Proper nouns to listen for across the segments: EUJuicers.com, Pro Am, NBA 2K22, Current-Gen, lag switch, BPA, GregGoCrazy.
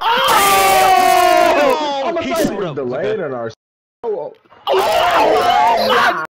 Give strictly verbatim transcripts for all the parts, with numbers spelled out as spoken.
Oh! I'm he showed up. Delayed on our. Oh! Oh! Oh!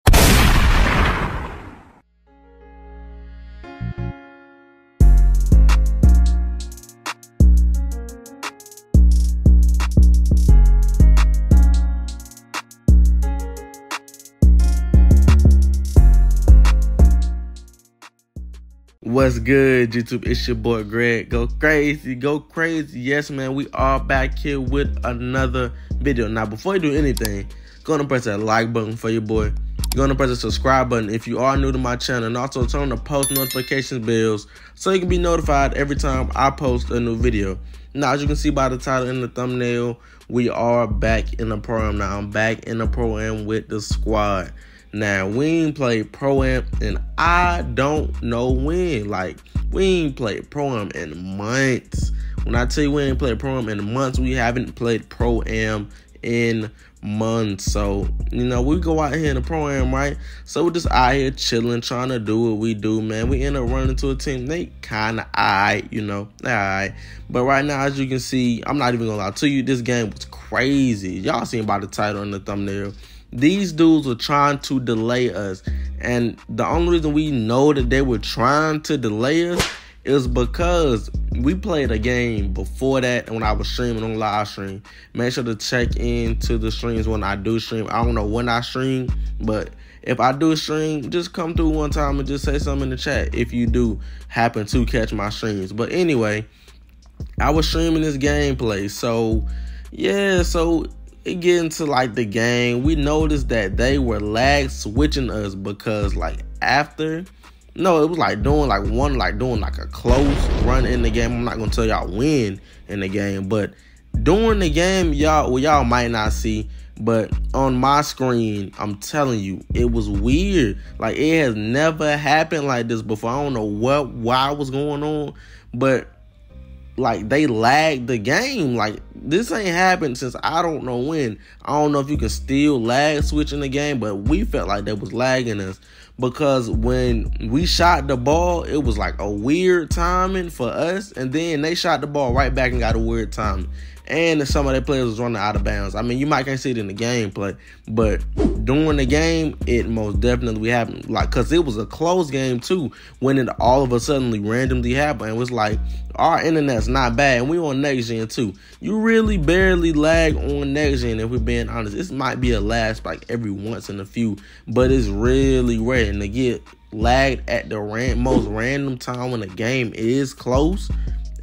What's good, YouTube? It's your boy Greg. Go crazy, go crazy. Yes, man, we are back here with another video. Now, before you do anything, go on and press that like button for your boy. Go on and press the subscribe button if you are new to my channel. And also turn on the post notification bells so you can be notified every time I post a new video. Now, as you can see by the title and the thumbnail, we are back in the pro-am. Now, I'm back in the pro-am with the squad. Now, we ain't played pro-am, and I don't know when. Like, we ain't played pro-am in months. When I tell you we ain't played pro-am in months, we haven't played pro-am in months. So, you know, we go out here in the pro-am, right? So, we're just out here chilling, trying to do what we do, man. We end up running into a team. They kind of aight, you know. All right. But right now, as you can see, I'm not even going to lie to you, this game was crazy. Y'all seen by the title and the thumbnail. These dudes were trying to delay us, and the only reason we know that they were trying to delay us is because we played a game before that, and when I was streaming on live stream. Make sure to check in to the streams when I do stream. I don't know when I stream, but if I do stream, just come through one time and just say something in the chat if you do happen to catch my streams. But anyway, I was streaming this gameplay, so yeah, so it get into like the game. We noticed that they were lag switching us because like after, no, it was like doing like one, like doing like a close run in the game. I'm not gonna tell y'all when in the game, but during the game, y'all, well, y'all might not see, but on my screen, I'm telling you, it was weird. Like it has never happened like this before. I don't know what, why was going on, but like they lagged the game. Like this ain't happened since I don't know when. I don't know if you can still lag switch in the game, but we felt like they was lagging us because when we shot the ball, it was like a weird timing for us, and then they shot the ball right back and got a weird timing. And some of their players was running out of bounds. I mean, you might can't see it in the gameplay, but during the game, it most definitely happened. Like, cause it was a close game too, when it all of a suddenly randomly happened. It was like, our internet's not bad, and we on next gen too. You really barely lag on next gen, if we're being honest. This might be a lag spike every once in a few, but it's really rare. And to get lagged at the ran most random time when the game is close,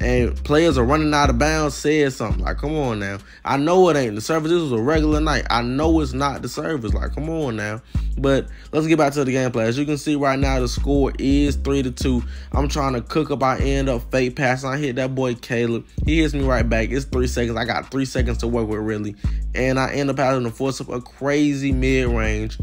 and players are running out of bounds, said something. Like, come on now. I know it ain't the service. This was a regular night. I know it's not the service. Like, come on now. But let's get back to the gameplay. As you can see right now, the score is three to two. I'm trying to cook up. I end up fake passing. I hit that boy Caleb. He hits me right back. It's three seconds. I got three seconds to work with, really. And I end up having to force up a crazy mid-range,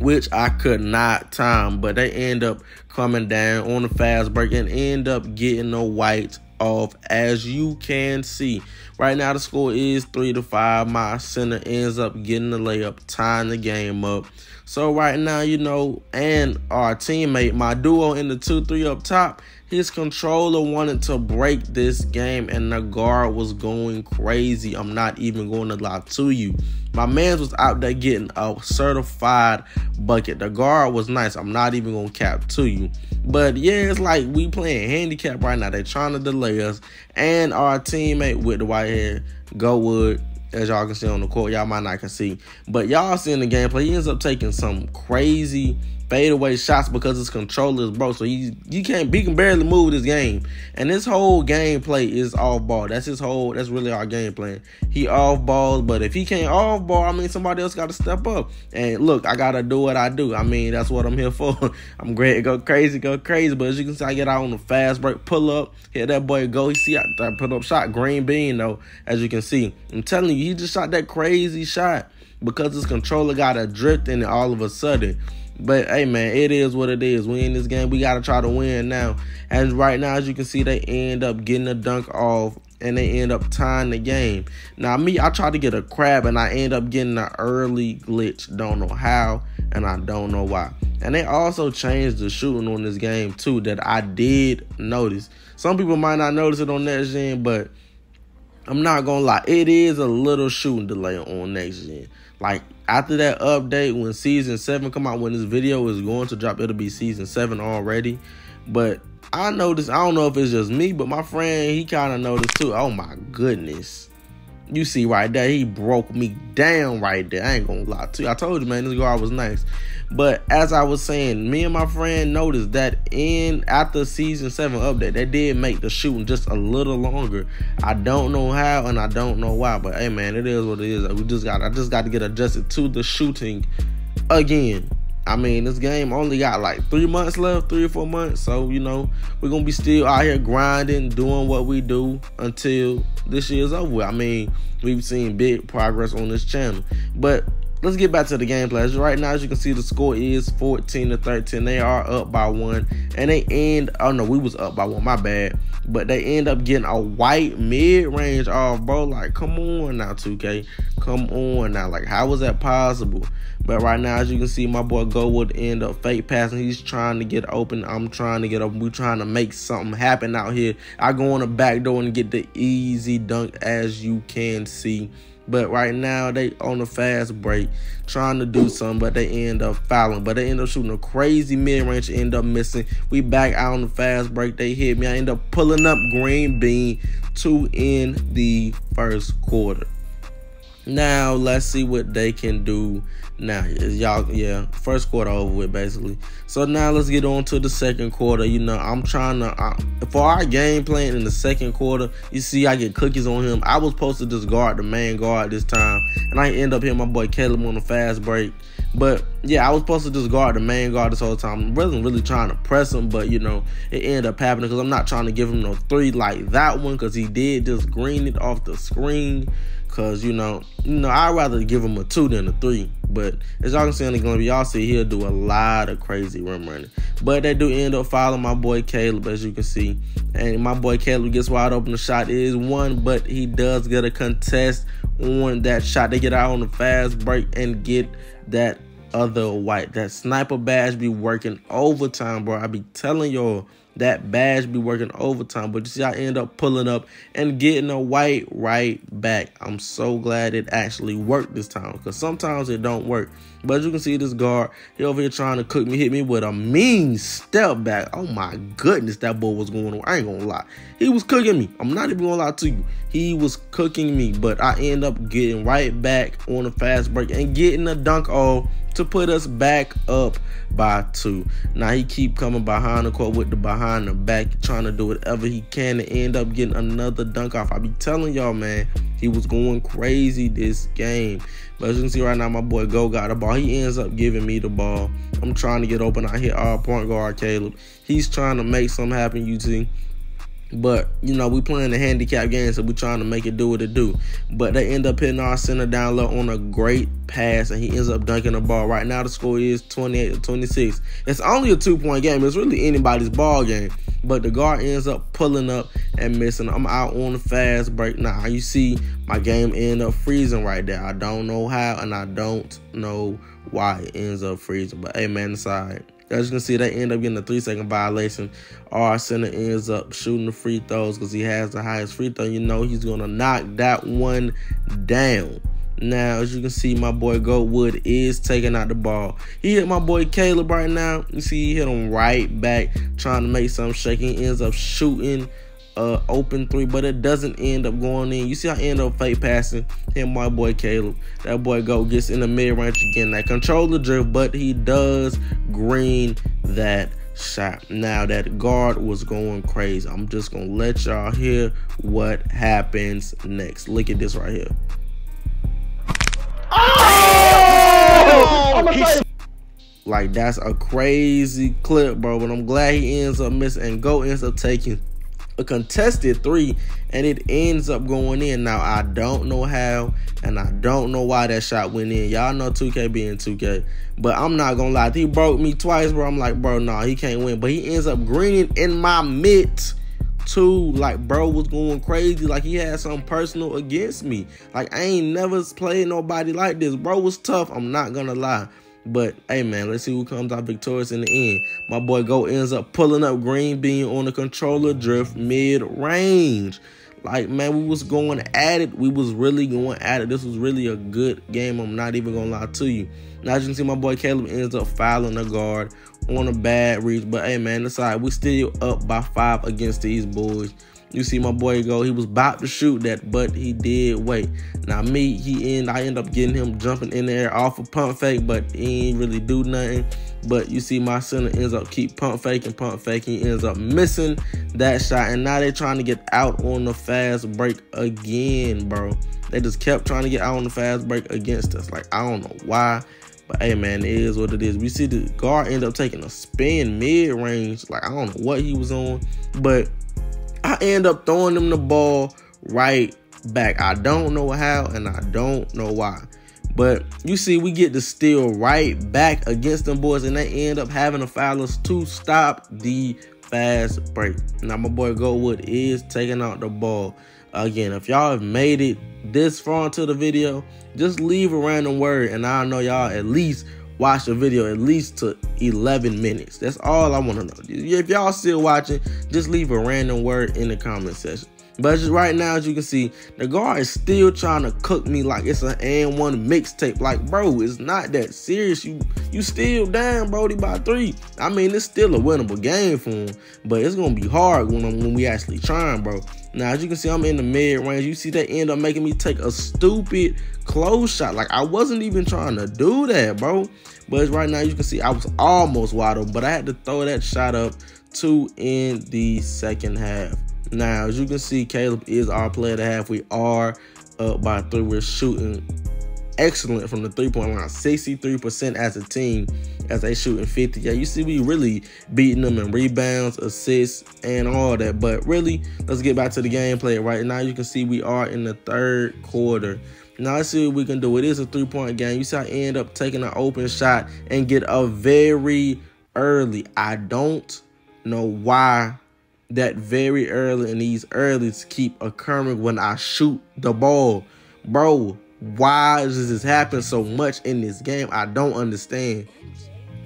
which I could not time. But they end up coming down on the fast break and end up getting the whites off, as you can see. Right now the score is three to five. My center ends up getting the layup, tying the game up. So right now, you know, and our teammate, my duo in the two three up top, his controller wanted to break this game, and the guard was going crazy. I'm not even going to lie to you. My man was out there getting a certified bucket. The guard was nice. I'm not even going to cap to you. But yeah, it's like we playing handicap right now. They're trying to delay us. And our teammate with the white hair, GoWood, as y'all can see on the court. Y'all might not can see, but y'all seeing the gameplay. He ends up taking some crazy fadeaway shots because his controller is broke. So he, you can't, he can barely move this game. And this whole gameplay is off ball. That's his whole, that's really our game plan. He off balls, but if he can't off ball, I mean, somebody else got to step up. And look, I got to do what I do. I mean, that's what I'm here for. I'm great. Go crazy, go crazy. But as you can see, I get out on the fast break, pull up, hit that boy, go. He see I, I put up shot, green bean though, as you can see. I'm telling you, he just shot that crazy shot because his controller got a drift in it all of a sudden. But hey man, it is what it is. We in this game, we gotta try to win now. And right now, as you can see, they end up getting a dunk off, and they end up tying the game. Now me, I tried to get a crab, and I end up getting an early glitch. Don't know how, and I don't know why. And they also changed the shooting on this game too, that I did notice. Some people might not notice it on next gen, but I'm not gonna lie, it is a little shooting delay on next gen. Like, after that update, when season seven come out, when this video is going to drop, it'll be season seven already. But I noticed, I don't know if it's just me, but my friend, he kind of noticed too. Oh my goodness. You see right there, he broke me down right there. I ain't gonna lie to you. I told you, man, this guy was nice. But as I was saying, me and my friend noticed that in after season seven update, they did make the shooting just a little longer. I don't know how and I don't know why, but hey man, it is what it is. We just got I just got to get adjusted to the shooting again. I mean, this game only got like three months left, three or four months. So, you know, we're going to be still out here grinding, doing what we do until this year's over with. I mean, we've seen big progress on this channel. But let's get back to the gameplay. Right now, as you can see, the score is fourteen to thirteen. They are up by one. And they end, oh no, we was up by one, my bad. But they end up getting a white mid-range off, bro. Like, come on now, two K. Come on now. Like, how was that possible? But right now, as you can see, my boy Go would end up fake passing. He's trying to get open. I'm trying to get open. We're trying to make something happen out here. I go on the back door and get the easy dunk, as you can see. But right now, they on a fast break, trying to do something, but they end up fouling. But they end up shooting a crazy mid-range, end up missing. We back out on the fast break. They hit me. I end up pulling up green bean to end the first quarter. Now, let's see what they can do now. Y'all, yeah, first quarter over with, basically. So now let's get on to the second quarter. You know, I'm trying to, I, for our game plan in the second quarter, you see I get cookies on him. I was supposed to just guard the man guard this time, and I end up hitting my boy Caleb on a fast break. But, yeah, I was supposed to just guard the main guard this whole time. I wasn't really trying to press him, but, you know, it ended up happening because I'm not trying to give him no three like that one because he did just green it off the screen because, you know, you know, I'd rather give him a two than a three. But as y'all can see on the game, y'all see he'll do a lot of crazy rim running. But they do end up following my boy Caleb, as you can see. And my boy Caleb gets wide open. The shot is one, but he does get a contest on that shot. They get out on the fast break and get that other white. That sniper badge be working overtime, bro. I be telling y'all, that badge be working overtime. But you see, I end up pulling up and getting a white right back. I'm so glad it actually worked this time because sometimes it don't work. But as you can see, this guard, he over here trying to cook me, hit me with a mean step back. Oh my goodness, that boy was going on. I ain't gonna lie. He was cooking me. I'm not even gonna lie to you. He was cooking me, but I end up getting right back on a fast break and getting a dunk all to put us back up by two. Now he keep coming behind the court with the behind the back, trying to do whatever he can to end up getting another dunk off. I be telling y'all, man, he was going crazy this game. But as you can see right now, my boy Go got the ball. He ends up giving me the ball. I'm trying to get open. I hit our point guard Caleb. He's trying to make something happen, you see. But, you know, we playing a handicap game, so we're trying to make it do what it do. But they end up hitting our center down low on a great pass, and he ends up dunking the ball. Right now, the score is twenty-eight to twenty-six. It's only a two-point game. It's really anybody's ball game. But the guard ends up pulling up and missing. I'm out on the fast break. Now, you see my game end up freezing right there. I don't know how, and I don't know why it ends up freezing. But, hey, man, it's all right. As you can see, they end up getting a three-second violation. Our center ends up shooting the free throws because he has the highest free throw. You know he's going to knock that one down. Now, as you can see, my boy Goldwood is taking out the ball. He hit my boy Caleb right now. You see, he hit him right back, trying to make something shaking. He ends up shooting Uh, open three, but it doesn't end up going in. You see, I end up fake passing him, my boy Caleb. That boy Go gets in the mid range again. That controller drift, but he does green that shot. Now that guard was going crazy. I'm just gonna let y'all hear what happens next. Look at this right here. Oh! Oh! Like, that's a crazy clip, bro. But I'm glad he ends up missing, and Go ends up taking a contested three, and it ends up going in. Now I don't know how and I don't know why that shot went in. Y'all know two K being two K, but I'm not gonna lie, he broke me twice, bro. I'm like, bro, nah, he can't win, but he ends up greening in my mitt too. Like, bro was going crazy. Like, he had something personal against me. Like, I ain't never played nobody like this. Bro was tough, I'm not gonna lie. But, hey, man, let's see who comes out victorious in the end. My boy Go ends up pulling up green bean on the controller drift mid-range. Like, man, we was going at it. We was really going at it. This was really a good game. I'm not even going to lie to you. Now, as you can see, my boy Caleb ends up fouling the guard on a bad reach. But, hey, man, that's all right. We still up by five against these boys. You see my boy go. He was about to shoot that, but he did wait. Now, me, he end, I end up getting him jumping in the air off a pump fake, but he ain't really do nothing. But you see my center ends up keep pump faking, pump faking. He ends up missing that shot, and now they're trying to get out on the fast break again, bro. They just kept trying to get out on the fast break against us. Like, I don't know why, but, hey, man, it is what it is. We see the guard end up taking a spin mid-range. Like, I don't know what he was on, but I end up throwing them the ball right back. I don't know how and I don't know why. But you see, we get the steal right back against them boys, and they end up having to foul us to stop the fast break. Now, my boy Goldwood is taking out the ball. Again, if y'all have made it this far into the video, just leave a random word, and I know y'all at least watch the video at least to eleven minutes. That's all I want to know. If y'all still watching, just leave a random word in the comment section. But just right now, as you can see, the guard is still trying to cook me like it's an and one mixtape. Like, bro, it's not that serious. You you still down, Brody, by three. I mean, it's still a winnable game for him, but it's going to be hard when, I'm, when we actually trying, bro. Now, as you can see, I'm in the mid-range. You see, they end up making me take a stupid close shot. Like, I wasn't even trying to do that, bro. But right now, you can see I was almost wide open, but I had to throw that shot up to end the second half. Now, as you can see, Caleb is our player to have. We are up by three. We're shooting excellent from the three-point line, sixty-three percent as a team, as they shooting fifty. Yeah, you see we really beating them in rebounds, assists, and all that. But really, let's get back to the gameplay. Right now, you can see we are in the third quarter. Now, let's see what we can do. It is a three-point game. You see I end up taking an open shot and get a very early. I don't know why that very early and these earlies keep occurring when I shoot the ball. Bro, why does this happen so much in this game? I don't understand.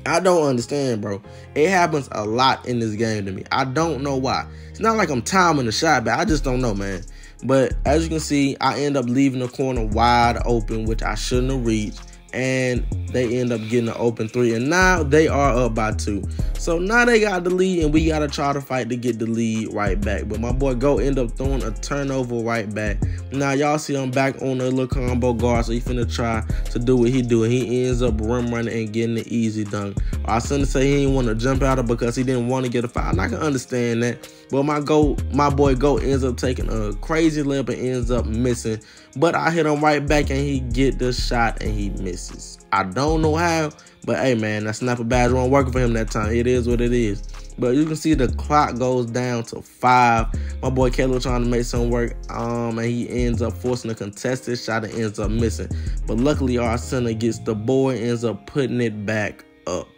I don't understand, bro. It happens a lot in this game to me. I don't know why. It's not like I'm timing the shot, but I just don't know, man. But as you can see, I end up leaving the corner wide open, which I shouldn't have reached. And they end up getting an open three, and now they are up by two. So now they got the lead, and we got to try to fight to get the lead right back. But my boy Go end up throwing a turnover right back. Now y'all see I'm back on the little combo guard, so he finna try to do what he do, and he ends up rim running and getting the easy dunk. I shouldn't say he didn't want to jump out of because he didn't want to get a foul, and I can understand that. But my Go, my boy Go ends up taking a crazy layup and ends up missing. But I hit him right back, and he get the shot, and he misses. I don't know how, but hey, man, that snapper badge wasn't working for him that time. It is what it is. But you can see the clock goes down to five. My boy Caleb trying to make some work, um, and he ends up forcing a contested shot and ends up missing. But luckily, our center gets the ball and ends up putting it back up.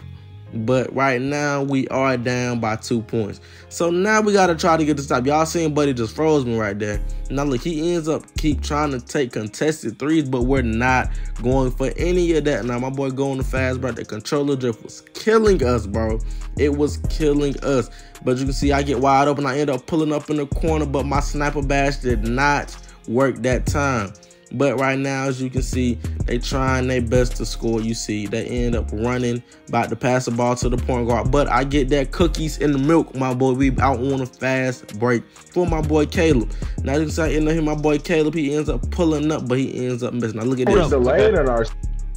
But right now, we are down by two points. So now we got to try to get the stop. Y'all seen Buddy just froze me right there. Now, look, he ends up keep trying to take contested threes, but we're not going for any of that. Now, my boy going to fast break. The controller drift was killing us, bro. It was killing us. But you can see I get wide open. I end up pulling up in the corner, but my sniper bash did not work that time. But right now, as you can see, they trying their best to score. You see, they end up running, about to pass the ball to the point guard. But I get that cookies in the milk, my boy. We out on a fast break for my boy Caleb. Now, you can see I end up here, my boy Caleb. He ends up pulling up, but he ends up missing. Now, look at this. Delayed in our...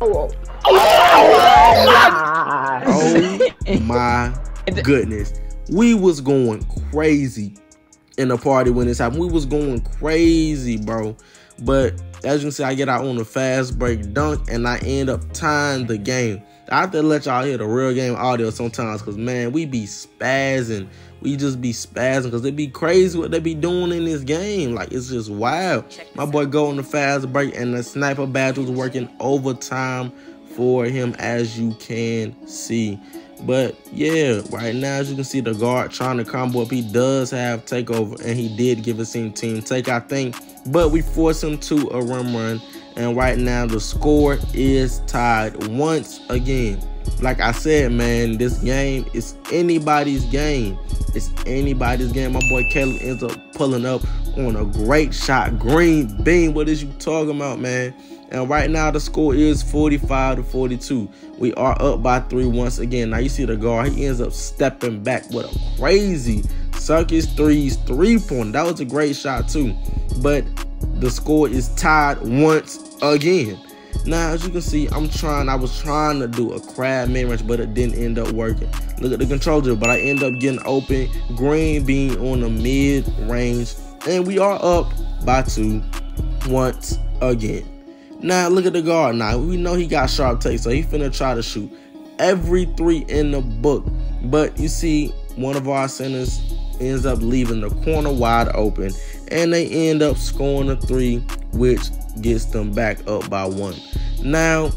Oh, oh. Oh, oh my goodness. We was going crazy in the party when this happened. We was going crazy, bro. But as you can see, I get out on the fast break dunk, and I end up tying the game. I have to let y'all hear the real game audio sometimes, because, man, we be spazzing. We just be spazzing, because it be crazy what they be doing in this game. Like, it's just wild. My boy go on the fast break, and the sniper badge was working overtime for him, as you can see. But, yeah, right now, as you can see, the guard trying to combo up. He does have takeover, and he did give his team team take, I think. But we force him to a rim run, and right now the score is tied once again. like I said, man, this game is anybody's game. It's anybody's game. My boy Caleb ends up pulling up on a great shot. Green bean, what is you talking about, man? And right now the score is forty-five to forty-two. We are up by three once again. Now you see the guard, he ends up stepping back with a crazy circus threes, three-point. That was a great shot too. But the score is tied once again. Now, as you can see, I'm trying, I was trying to do a crab mid-range, but it didn't end up working. Look at the control drill, but I end up getting open. Green bean on the mid-range, and we are up by two once again. Now, look at the guard. Now, we know he got sharp tape, so he finna try to shoot every three in the book. But you see, one of our centers ends up leaving the corner wide open, and they end up scoring a three, which gets them back up by one. Now,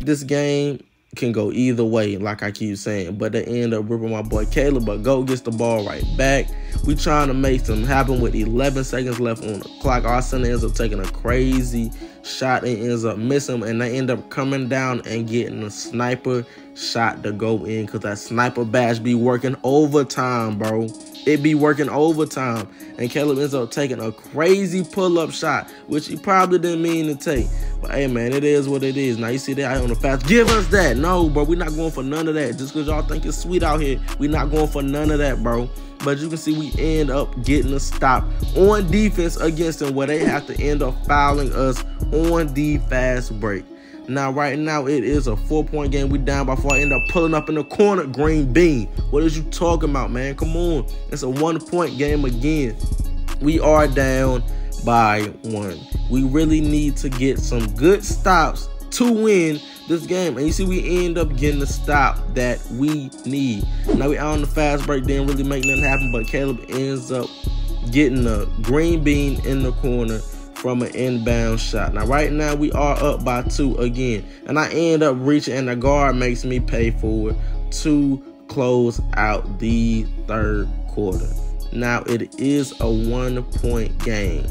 this game can go either way, like I keep saying, but they end up ripping my boy Caleb, but Go gets the ball right back. We trying to make something happen with eleven seconds left on the clock. Our center ends up taking a crazy shot and ends up missing, and they end up coming down and getting a sniper shot to go in, because that sniper badge be working overtime, bro. It be working overtime, and Caleb ends up taking a crazy pull-up shot, which he probably didn't mean to take. But hey, man, it is what it is. Now you see that out on the fast. Give us that. No, bro, we're not going for none of that. Just because y'all think it's sweet out here, we're not going for none of that, bro. But you can see we end up getting a stop on defense against them, where they have to end up fouling us on the fast break. Now, right now, it is a four-point game. We down by four. I end up pulling up in the corner. Green bean. What is you talking about, man? Come on. It's a one-point game again. We are down by one. We really need to get some good stops to win this game. And you see, we end up getting the stop that we need. Now, we out on the fast break. Didn't really make nothing happen, but Caleb ends up getting the green bean in the corner from an inbound shot. Now right now we are up by two again, and I end up reaching, and the guard makes me pay for it to close out the third quarter. Now it is a one point game.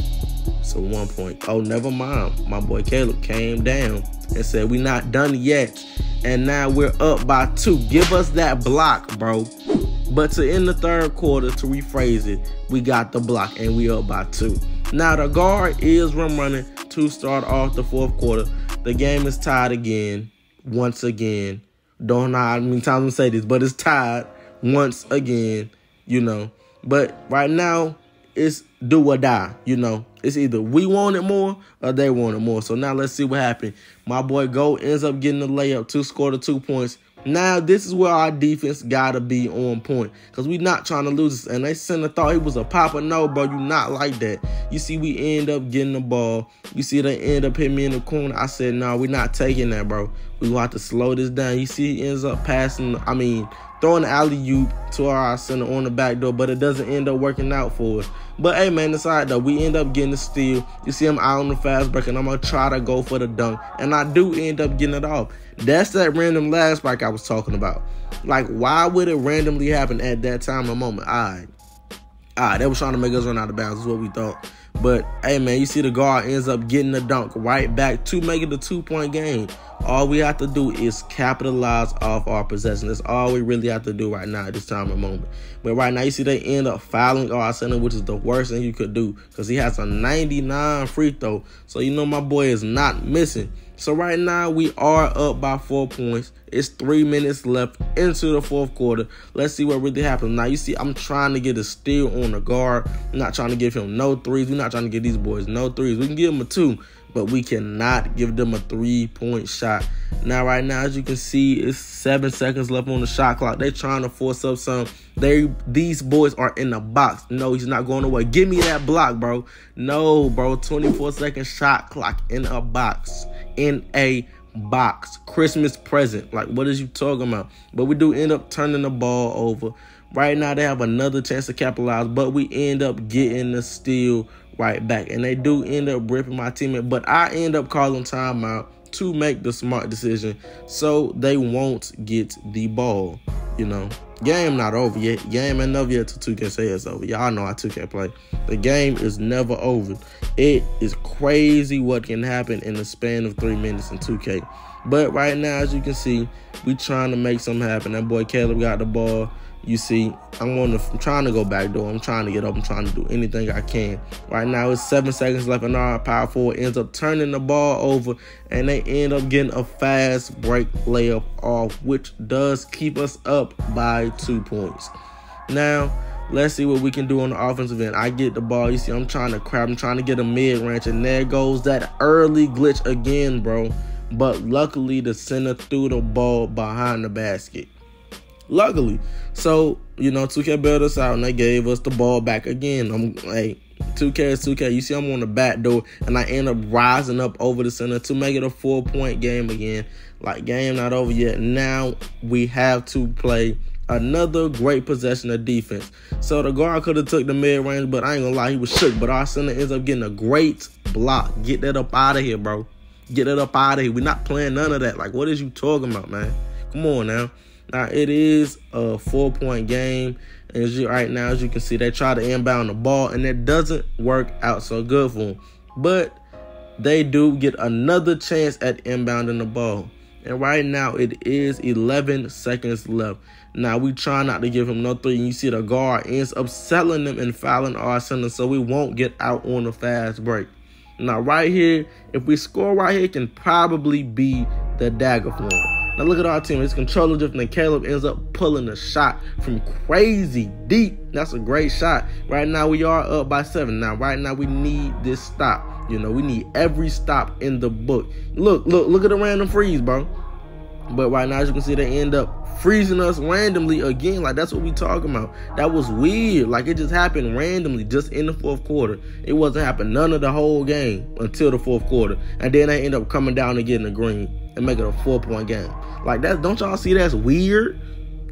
So one point. Oh, never mind. My boy Caleb came down and said we're not done yet, and now we're up by two. Give us that block, bro. But to end the third quarter, to rephrase it, we got the block and we up by two. Now the guard is rim running to start off the fourth quarter. The game is tied again, once again. Don't know how many times I'm say this, but it's tied once again, you know. But right now, it's do or die, you know. It's either we want it more or they want it more. So now let's see what happened. My boy Go ends up getting the layup to score the two points. Now, this is where our defense got to be on point, because we're not trying to lose this. And they sent a thought it was a popper. No, bro, you not like that. You see, we end up getting the ball. You see, they end up hitting me in the corner. I said, no, nah, we're not taking that, bro. We're going to have to slow this down. You see, he ends up passing, I mean, throwing the alley-oop to our center on the back door, but it doesn't end up working out for us. But, hey, man, it's all right, though. We end up getting the steal. You see, I'm out on the fast break, and I'm going to try to go for the dunk, and I do end up getting it off. That's that random last spike I was talking about. Like, why would it randomly happen at that time or moment? All right. All right, they was trying to make us run out of bounds is what we thought. But, hey, man, you see the guard ends up getting the dunk right back to make it a two-point game. All we have to do is capitalize off our possession. That's all we really have to do right now at this time and moment. But right now, you see they end up fouling our center, which is the worst thing you could do, because he has a ninety-nine free throw. So, you know, my boy is not missing. So, right now, we are up by four points. It's three minutes left into the fourth quarter. Let's see what really happens. Now, you see, I'm trying to get a steal on the guard. I'm not trying to give him no threes. We're not trying to give these boys no threes. We can give them a two, but we cannot give them a three-point shot. Now, right now, as you can see, it's seven seconds left on the shot clock. They're trying to force up some. They, these boys are in the box. No, he's not going away. Give me that block, bro. No, bro. twenty-four second shot clock in a box. In a box. Christmas present. Like, what is you talking about? But we do end up turning the ball over. Right now, they have another chance to capitalize, but we end up getting the steal right back, and they do end up ripping my teammate, but I end up calling timeout to make the smart decision so they won't get the ball, you know. Game not over yet. Game ain't over yet till two K say it's over. Y'all know how two K play. The game is never over. It is crazy what can happen in the span of three minutes in two K. But right now, as you can see, we trying to make something happen. That boy Caleb got the ball. You see, I'm on the, I'm trying to go back door. I'm trying to get up. I'm trying to do anything I can. Right now, it's seven seconds left, and our power forward ends up turning the ball over, and they end up getting a fast break layup off, which does keep us up by two points. Now, let's see what we can do on the offensive end. I get the ball. You see, I'm trying to crab. I'm trying to get a mid-range, and there goes that early glitch again, bro. But luckily, the center threw the ball behind the basket. Luckily, so you know, two K bailed us out and they gave us the ball back again. I'm like, two K is two K. You see, I'm on the back door and I end up rising up over the center to make it a four point game again. Like, game not over yet. Now we have to play another great possession of defense. So the guard could have took the mid range, but I ain't gonna lie, he was shook. But our center ends up getting a great block. Get that up out of here, bro. Get it up out of here. We're not playing none of that. Like, what is you talking about, man? Come on now. Now, it is a four-point game. As you, right now, as you can see, they try to inbound the ball, and it doesn't work out so good for them. But they do get another chance at inbounding the ball. And right now, it is eleven seconds left. Now, we try not to give him no three. And you see the guard ends up selling them and fouling our center, so we won't get out on the fast break. Now, right here, if we score right here, it can probably be the dagger for him. Now look at our team. His controller drift, and Caleb ends up pulling a shot from crazy deep. That's a great shot. Right now we are up by seven. Now right now we need this stop. You know, we need every stop in the book. Look, look, look at the random freeze, bro. But right now, as you can see, they end up freezing us randomly again. Like, that's what we talking about. That was weird. Like, it just happened randomly just in the fourth quarter. It wasn't happening none of the whole game until the fourth quarter. And then they end up coming down and getting a green and make it a four-point game. Like, that, don't y'all see that's weird?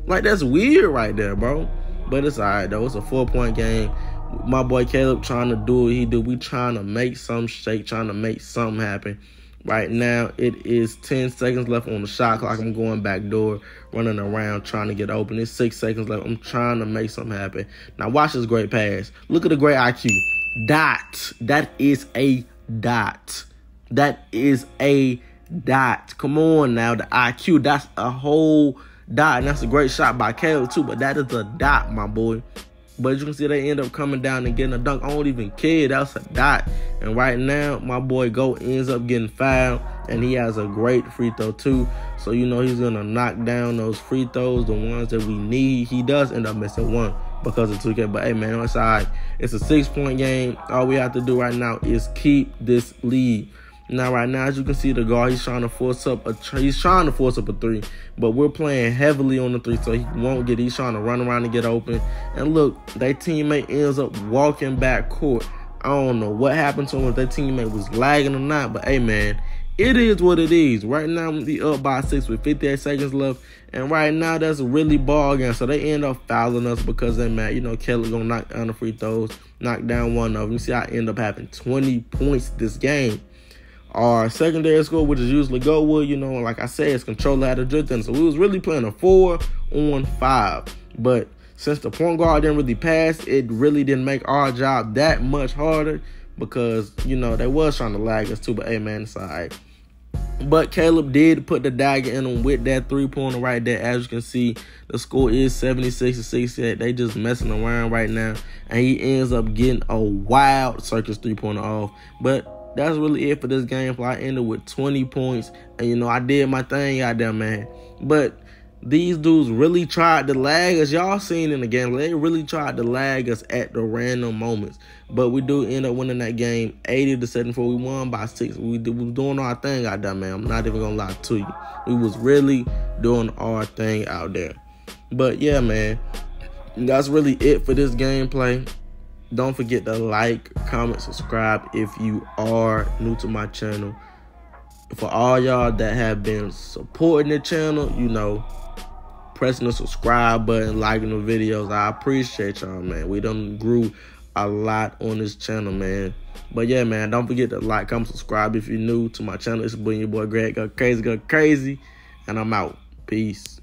Like, that's weird right there, bro. But it's all right, though. It's a four-point game. My boy Caleb trying to do what he do. We trying to make some shake, trying to make something happen. Right now, it is ten seconds left on the shot clock. I'm going back door, running around, trying to get open. It's six seconds left. I'm trying to make something happen. Now, watch this great pass. Look at the great I Q. Dot. That is a dot. That is a dot. Come on now, the I Q. That's a whole dot, and that's a great shot by Caleb, too, but that is a dot, my boy. But you can see they end up coming down and getting a dunk. I don't even care. That's a dot. And right now, my boy Go ends up getting fouled. And he has a great free throw, too. So, you know, he's going to knock down those free throws, the ones that we need. He does end up missing one because of two K. But, hey, man, it's all right. It's a six-point game. All we have to do right now is keep this lead. Now, right now, as you can see, the guard, he's trying to force up a he's trying to force up a three, but we're playing heavily on the three, so he won't get. He's trying to run around and get open. And look, their teammate ends up walking back court. I don't know what happened to him, if their teammate was lagging or not, but hey, man, it is what it is. Right now, we up by six with fifty-eight seconds left, and right now, that's really ball game. So they end up fouling us because they're mad. You know, Kelly gonna knock down the free throws, knock down one of them. You see, I end up having twenty points this game. Our secondary score, which is usually Go with, you know, like I said, it's controller out of drift. And so we was really playing a four on five. But since the point guard didn't really pass, it really didn't make our job that much harder because, you know, they was trying to lag us too. But, hey, man, it's all right. But Caleb did put the dagger in him with that three-pointer right there. As you can see, the score is seventy-six to sixty-eight. They just messing around right now. And he ends up getting a wild circus three-pointer off. But that's really it for this game. I ended with twenty points, and you know, I did my thing out there, man. But these dudes really tried to lag us. Y'all seen in the game, they really tried to lag us at the random moments. But we do end up winning that game eighty to seventy-four. We won by six. We, did, we was doing our thing out there, man. I'm not even gonna lie to you. We was really doing our thing out there. But yeah, man, that's really it for this gameplay. Don't forget to like, comment, subscribe if you are new to my channel. For all y'all that have been supporting the channel, you know, pressing the subscribe button, liking the videos, I appreciate y'all, man. We done grew a lot on this channel, man. But yeah, man, don't forget to like, comment, subscribe if you're new to my channel. It's been your boy Greg, Go Crazy, Go Crazy, and I'm out. Peace.